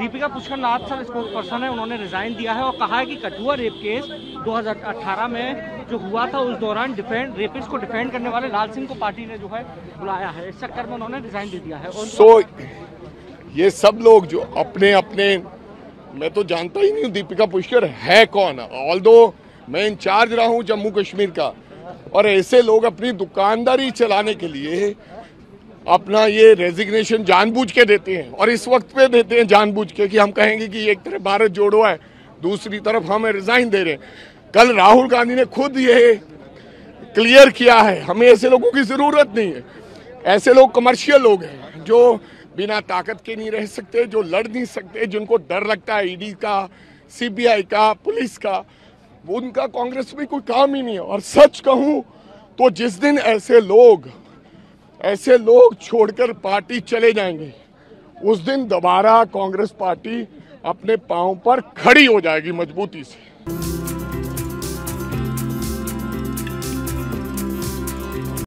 Deepika Pushkarnath sir spokesperson है, उन्होंने resign दिया है और कहा है कि कठुआ रेप केस 2018 में जो हुआ था उस दौरान रेपिस्ट को डिफेंड करने वाले लाल सिंह को पार्टी ने जो है बुलाया है, इस चक्कर में उन्होंने रिजाइन दे दिया है। और ये सब लोग जो अपने अपने, मैं तो जानता ही नहीं हूँ दीपिका पुष्कर है कौन, ऑल्दो मैं इंचार्ज रहा हूँ जम्मू कश्मीर का, और ऐसे लोग अपनी दुकानदारी चलाने के लिए अपना ये रेजिग्नेशन जानबूझ के देते हैं, और इस वक्त पे देते हैं जानबूझ के कि हम कहेंगे कि एक तरफ भारत जोड़ो है, दूसरी तरफ हमें रिजाइन दे रहे हैं। कल राहुल गांधी ने खुद ये क्लियर किया है, हमें ऐसे लोगों की ज़रूरत नहीं है। ऐसे लोग कमर्शियल लोग हैं जो बिना ताकत के नहीं रह सकते, जो लड़ नहीं सकते, जिनको डर लगता है ED का, CBI का, पुलिस का, वो उनका कांग्रेस में कोई काम ही नहीं है। और सच कहूँ तो जिस दिन ऐसे लोग छोड़कर पार्टी चले जाएंगे, उस दिन दोबारा कांग्रेस पार्टी अपने पांव पर खड़ी हो जाएगी मजबूती से।